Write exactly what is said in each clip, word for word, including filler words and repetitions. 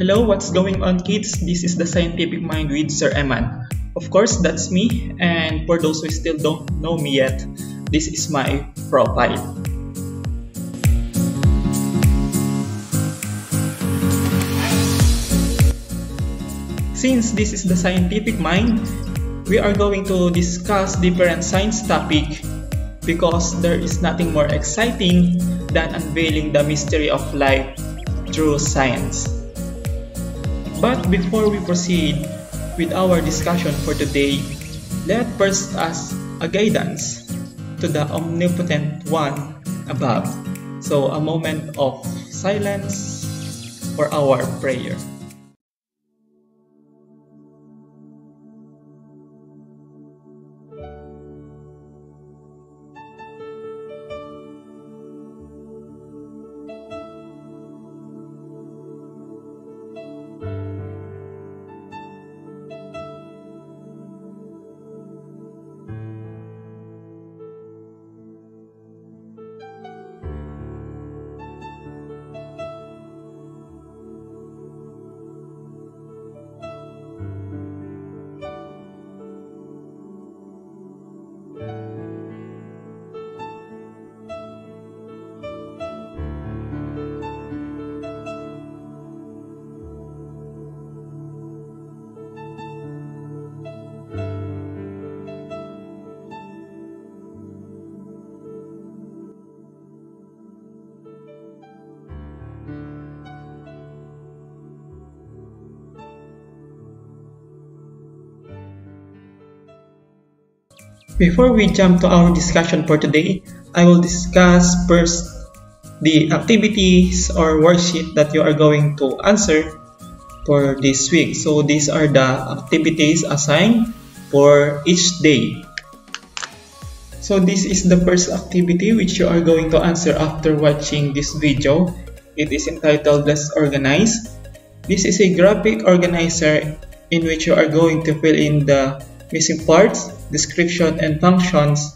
Hello, what's going on, kids? This is the Scientific Mind with Sir Eman. Of course, that's me, and for those who still don't know me yet, this is my profile. Since this is the Scientific Mind, we are going to discuss different science topics because there is nothing more exciting than unveiling the mystery of life through science. But before we proceed with our discussion for today, let first ask a guidance to the omnipotent one above. So a moment of silence for our prayer. Before we jump to our discussion for today, I will discuss first the activities or worksheet that you are going to answer for this week. So these are the activities assigned for each day. So this is the first activity which you are going to answer after watching this video. It is entitled Let's Organize. This is a graphic organizer in which you are going to fill in the missing parts, description, and functions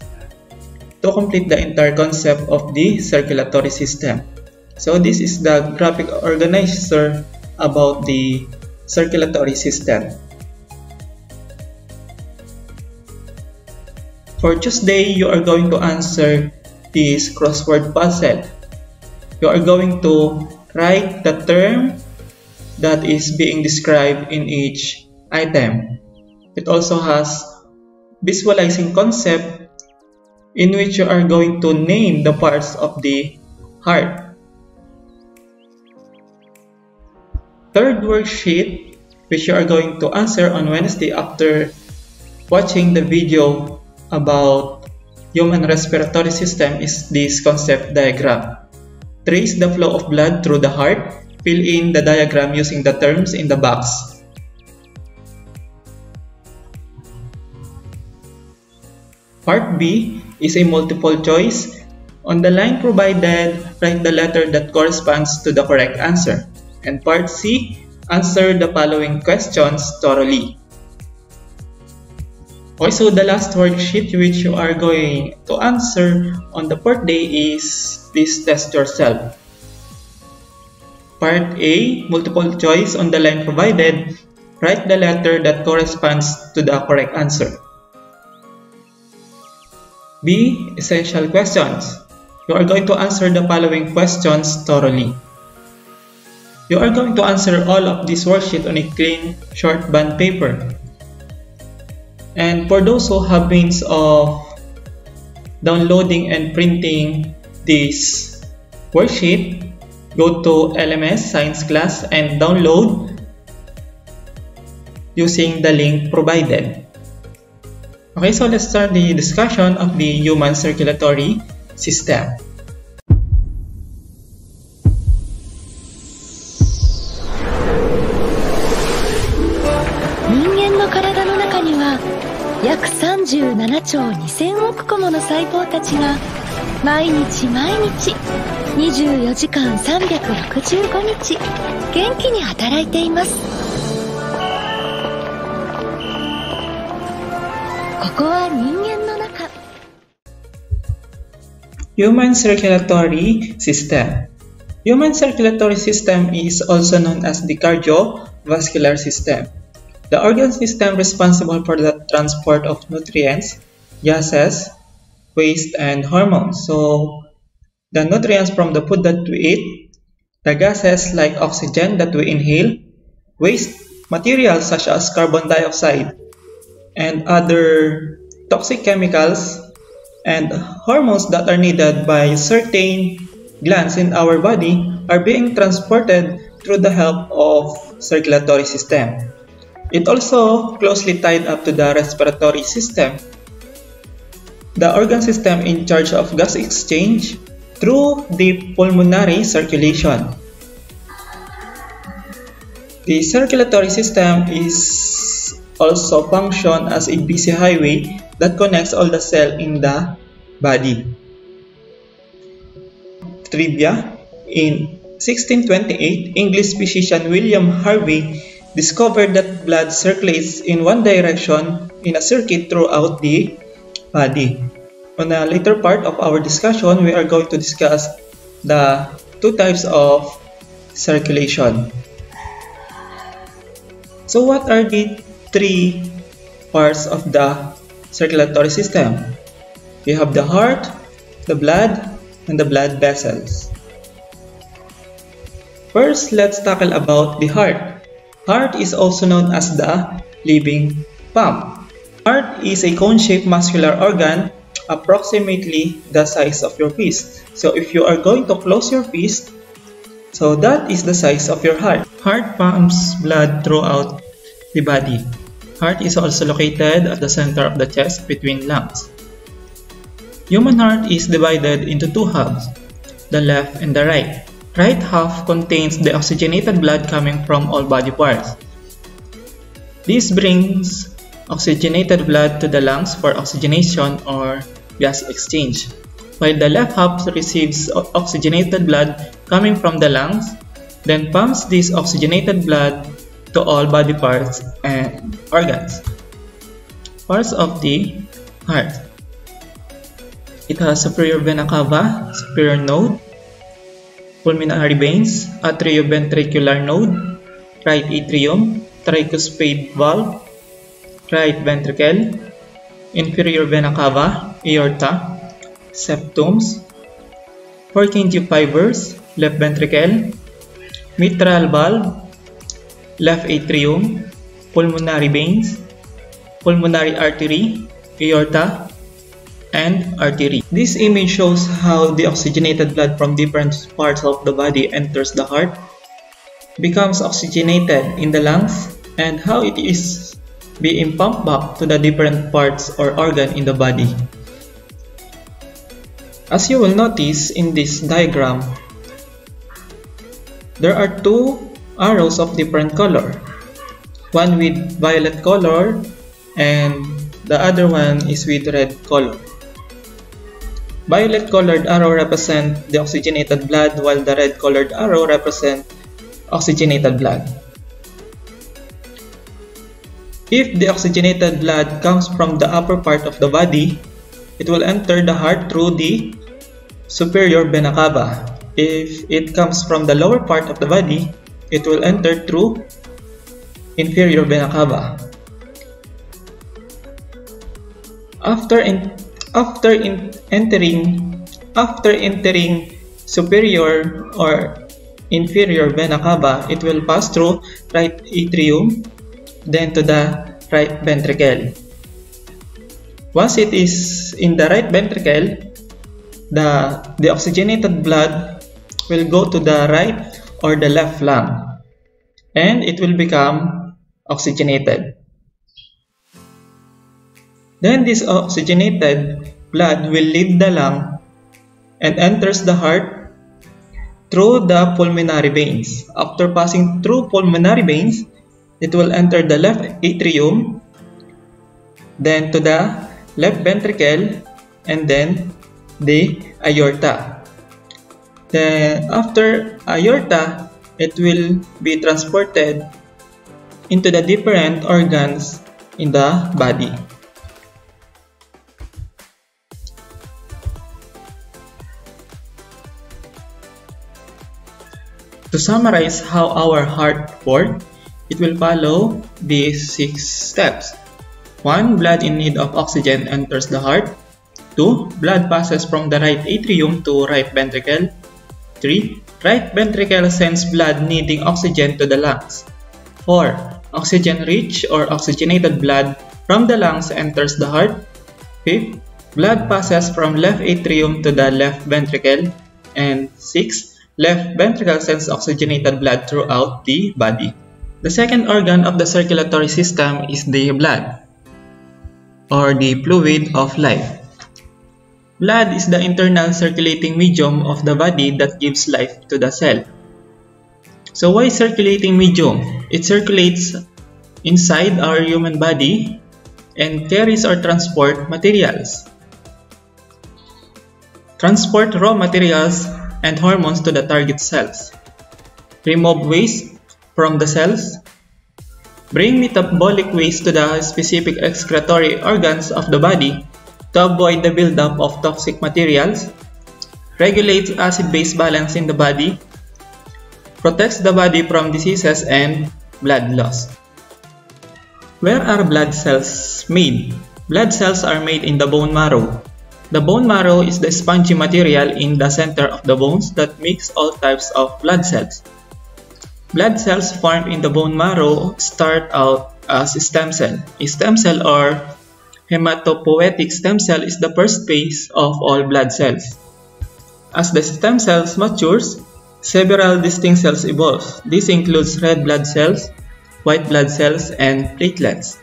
to complete the entire concept of the circulatory system. So this is the graphic organizer about the circulatory system. For Tuesday, you are going to answer this crossword puzzle. You are going to write the term that is being described in each item. It also has visualizing concept in which you are going to name the parts of the heart. Third worksheet, which you are going to answer on Wednesday after watching the video about human respiratory system, is this concept diagram. Trace the flow of blood through the heart. Fill in the diagram using the terms in the box. Part B is a multiple choice. On the line provided, write the letter that corresponds to the correct answer. And part C, answer the following questions thoroughly. Also, the last worksheet which you are going to answer on the fourth day is this test yourself. Part A, multiple choice. On the line provided, write the letter that corresponds to the correct answer. B, essential questions. You are going to answer the following questions thoroughly. You are going to answer all of this worksheet on a clean short band paper. And for those who have means of downloading and printing this worksheet, go to L M S Science Class and download using the link provided. Okay, so let's start the discussion of the human circulatory system.人間の体の中には約さんじゅうななちょうにせんおく個もの細胞たちが毎日毎日にじゅうよじかんさんびゃくろくじゅうごにち元気に働いています。 Human circulatory system. Human circulatory system is also known as the cardiovascular system. The organ system responsible for the transport of nutrients, gases, waste, and hormones. So, the nutrients from the food that we eat, the gases like oxygen that we inhale, waste materials such as carbon dioxide, and other toxic chemicals, and hormones that are needed by certain glands in our body are being transported through the help of circulatory system. It also closely tied up to the respiratory system, the organ system in charge of gas exchange through the pulmonary circulation. The circulatory system is also function as a busy highway that connects all the cells in the body. Trivia: in sixteen twenty-eight, English physician William Harvey discovered that blood circulates in one direction in a circuit throughout the body. On a later part of our discussion, we are going to discuss the two types of circulation. So what are the three parts of the circulatory system? We have the heart, the blood, and the blood vessels. First, let's tackle about the heart. Heart is also known as the living pump. Heart is a cone-shaped muscular organ approximately the size of your fist. So if you are going to close your fist, so that is the size of your heart. Heart pumps blood throughout the body. Heart is also located at the center of the chest between lungs. Human heart is divided into two halves, the left and the right. Right half contains the oxygenated blood coming from all body parts. This brings oxygenated blood to the lungs for oxygenation or gas exchange, while the left half receives oxygenated blood coming from the lungs, then pumps this oxygenated blood to all body parts and organs. Parts of the heart. It has superior vena cava, superior node, pulmonary veins, atrioventricular node, right atrium, tricuspid valve, right ventricle, inferior vena cava, aorta, septums, Purkinje fibers, left ventricle, mitral valve, left atrium, pulmonary veins, pulmonary artery, aorta, and artery. This image shows how the oxygenated blood from different parts of the body enters the heart, becomes oxygenated in the lungs, and how it is being pumped back to the different parts or organ in the body. As you will notice in this diagram, there are two arrows of different color, one with violet color and the other one is with red color. Violet colored arrow represents the oxygenated blood, while the red colored arrow represents oxygenated blood. If the oxygenated blood comes from the upper part of the body, it will enter the heart through the superior vena cava. If it comes from the lower part of the body, it will enter through inferior vena cava. After in After in entering, after entering superior or inferior vena cava, it will pass through right atrium, then to the right ventricle. Once it is in the right ventricle, the, the oxygenated blood will go to the right or the left lung, and it will become oxygenated. Then this oxygenated blood will leave the lung and enters the heart through the pulmonary veins. After passing through pulmonary veins, it will enter the left atrium, then to the left ventricle, and then the aorta. Then after aorta, it will be transported into the different organs in the body. To summarize how our heart works, it will follow these six steps. one. Blood in need of oxygen enters the heart. two. Blood passes from the right atrium to right ventricle. three. Right ventricle sends blood needing oxygen to the lungs. four. Oxygen-rich or oxygenated blood from the lungs enters the heart. fifth. Blood passes from left atrium to the left ventricle. And six. Left ventricle sends oxygenated blood throughout the body. The second organ of the circulatory system is the blood, or the fluid of life. Blood is the internal circulating medium of the body that gives life to the cell. So why circulating medium? It circulates inside our human body and carries or transports materials. Transport raw materials and hormones to the target cells. Remove waste from the cells. Bring metabolic waste to the specific excretory organs of the body to avoid the buildup of toxic materials. Regulates acid-base balance in the body. Protects the body from diseases and blood loss. Where are blood cells made? Blood cells are made in the bone marrow. The bone marrow is the spongy material in the center of the bones that makes all types of blood cells. Blood cells formed in the bone marrow start out as a stem cell. A stem cell or hematopoietic stem cell is the first phase of all blood cells. As the stem cells matures, several distinct cells evolve. This includes red blood cells, white blood cells, and platelets.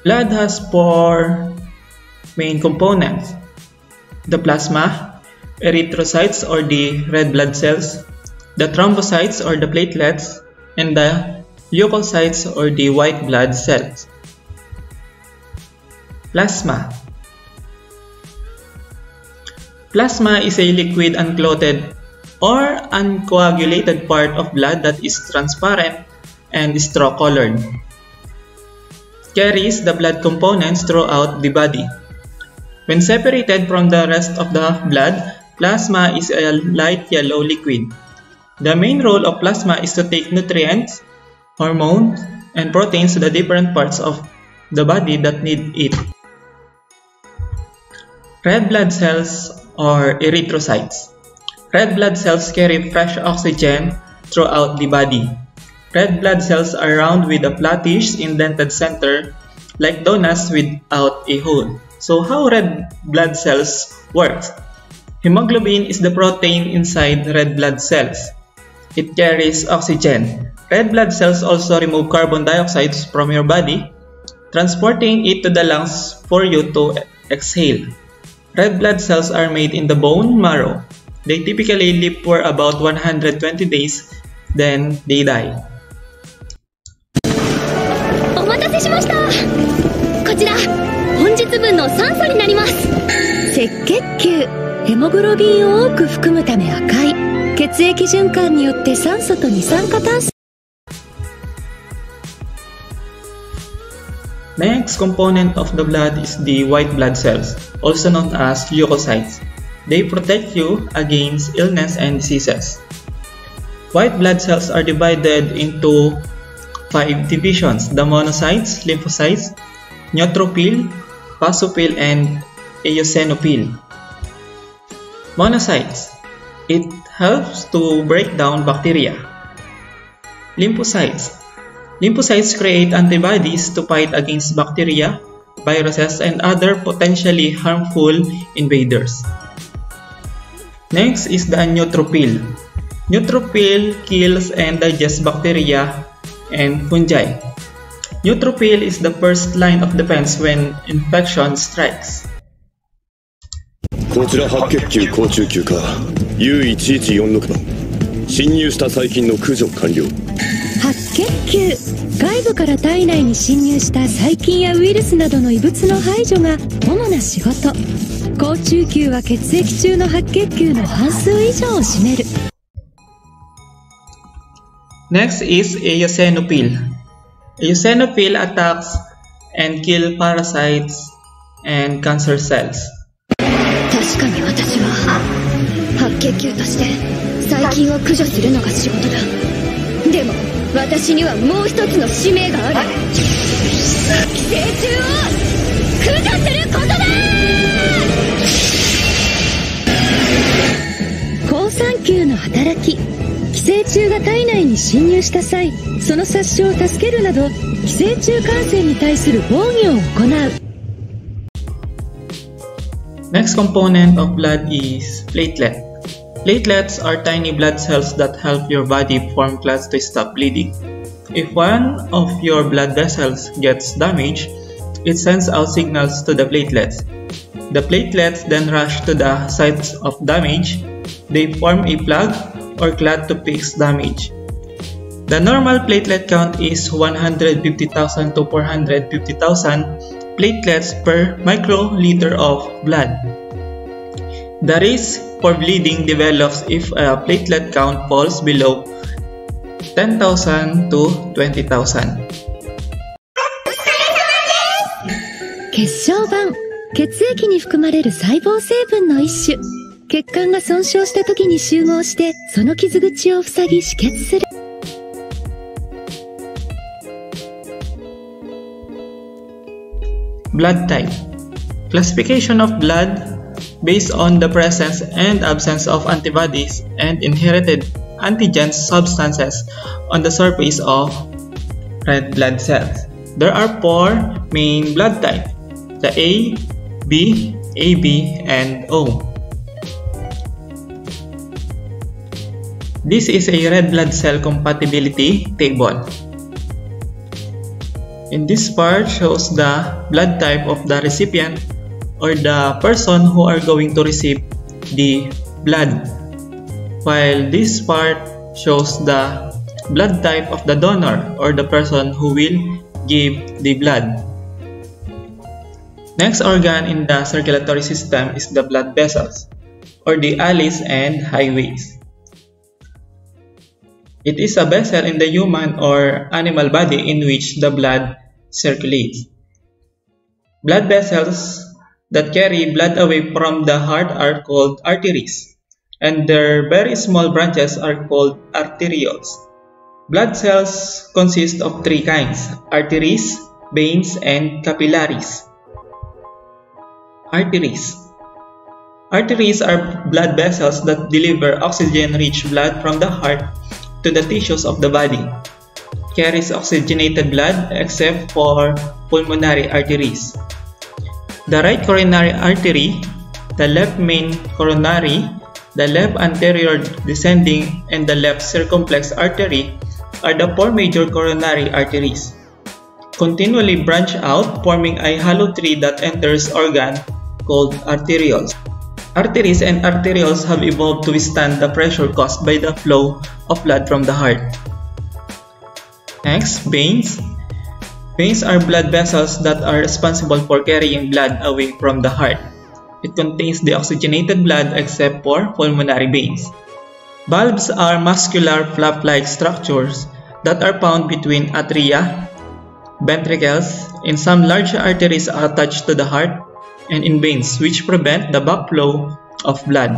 Blood has four main components: the plasma, erythrocytes or the red blood cells, the thrombocytes or the platelets, and the leukocytes or the white blood cells. Plasma. Plasma is a liquid unclotted or uncoagulated part of blood that is transparent and straw-colored. It carries the blood components throughout the body. When separated from the rest of the blood, plasma is a light yellow liquid. The main role of plasma is to take nutrients, hormones, and proteins to the different parts of the body that need it. Red blood cells or erythrocytes. Red blood cells carry fresh oxygen throughout the body. Red blood cells are round with a flattish indented center, like donuts without a hole. So how red blood cells work? Hemoglobin is the protein inside red blood cells. It carries oxygen. Red blood cells also remove carbon dioxide from your body, transporting it to the lungs for you to exhale. Red blood cells are made in the bone marrow. They typically live for about one hundred twenty days, then they die. Here ヘモグロビンを多く含むため赤い。血液循環によって酸素と二酸化炭素。Next component of the blood is the white blood cells, also known as leukocytes. They protect you against illness and diseases. White blood cells are divided into five divisions: the monocytes, lymphocytes, neutrophil, basophil, and eosinophil. Monocytes. It helps to break down bacteria. Lymphocytes. Lymphocytes create antibodies to fight against bacteria, viruses, and other potentially harmful invaders. Next is the neutrophil. Neutrophil kills and digests bacteria and fungi. Neutrophil is the first line of defense when infection strikes. こちら白血球高中球科 U いちいちよんろく 番侵入した細菌の駆除完了白血球外部から体内に侵入した細菌やウイルスなどの異物の排除が主な仕事高中球は血液中の白血球の半数以上を占める Next is eosinophil. Eosinophil attacks and kills parasites and cancer cells た確かに私は白血球として細菌を駆除するのが仕事だ。でも私にはもう一つの使命がある。寄生虫を駆除することだ。好酸球の働き。寄生虫が体内に侵入した際、その殺傷を助けるなど寄生虫感染に対する防御を行う。 Next component of blood is platelet. Platelets are tiny blood cells that help your body form clots to stop bleeding. If one of your blood vessels gets damaged, it sends out signals to the platelets. The platelets then rush to the sites of damage. They form a plug or clot to fix damage. The normal platelet count is one hundred fifty thousand to four hundred fifty thousand. Platelets per microliter of blood. The risk for bleeding develops if a platelet count falls below ten thousand to twenty thousand. 血小板、血液に含まれる細胞成分の一種。血管が損傷した時に集合して、その傷口を塞ぎ止血する。 Blood type. Classification of blood based on the presence and absence of antibodies and inherited antigen substances on the surface of red blood cells. There are four main blood types, the A, B, A B, and O. This is a red blood cell compatibility table. In this part shows the blood type of the recipient or the person who are going to receive the blood, while this part shows the blood type of the donor or the person who will give the blood. Next organ in the circulatory system is the blood vessels or the alleys and highways. It is a vessel in the human or animal body in which the blood circulates. Blood vessels that carry blood away from the heart are called arteries, and their very small branches are called arterioles. Blood cells consist of three kinds: arteries, veins, and capillaries. Arteries. Arteries are blood vessels that deliver oxygen-rich blood from the heart to the tissues of the body. Carries oxygenated blood except for pulmonary arteries. The right coronary artery, the left main coronary, the left anterior descending, and the left circumflex artery are the four major coronary arteries. Continually branch out, forming a hollow tree that enters organ called arterioles. Arteries and arterioles have evolved to withstand the pressure caused by the flow of blood from the heart. Next, veins. Veins are blood vessels that are responsible for carrying blood away from the heart. It contains the oxygenated blood except for pulmonary veins. Valves are muscular flap-like structures that are found between atria, ventricles, and some large arteries are attached to the heart and in veins, which prevent the backflow of blood.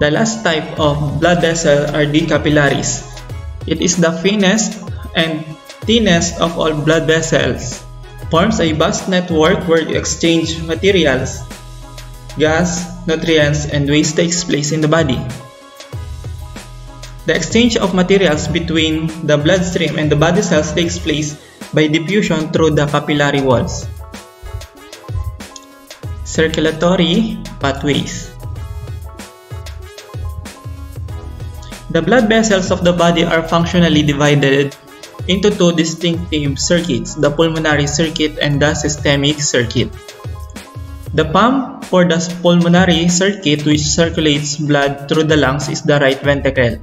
The last type of blood vessel are the capillaries. It is the finest and thinnest of all blood vessels. Forms a vast network where the exchange of materials, gas, nutrients, and waste takes place in the body. The exchange of materials between the bloodstream and the body cells takes place by diffusion through the capillary walls. Circulatory pathways. The blood vessels of the body are functionally divided into two distinctive circuits, the pulmonary circuit and the systemic circuit. The pump for the pulmonary circuit, which circulates blood through the lungs, is the right ventricle.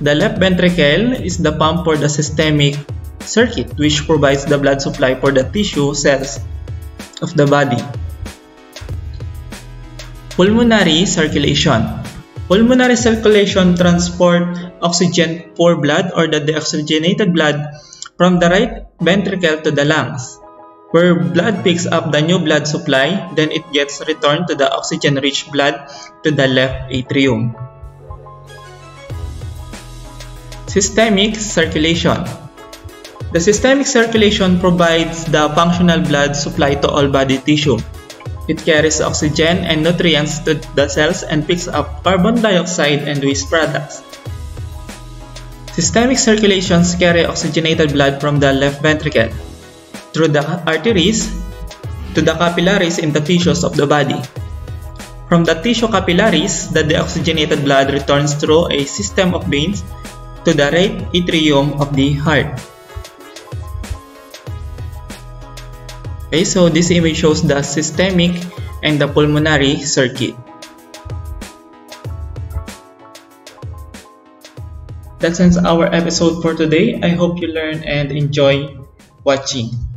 The left ventricle is the pump for the systemic circuit, which provides the blood supply for the tissue cells of the body. Pulmonary circulation. Pulmonary circulation transports oxygen for blood or the deoxygenated blood from the right ventricle to the lungs. where blood picks up the new blood supply, then it gets returned to the oxygen-rich blood to the left atrium. Systemic circulation. The systemic circulation provides the functional blood supply to all body tissue. It carries oxygen and nutrients to the cells and picks up carbon dioxide and waste products. Systemic circulations carry oxygenated blood from the left ventricle, through the arteries, to the capillaries in the tissues of the body. From the tissue capillaries, the deoxygenated blood returns through a system of veins to the right atrium of the heart. Okay, so this image shows the systemic and the pulmonary circuit. That ends our episode for today. I hope you learn and enjoy watching.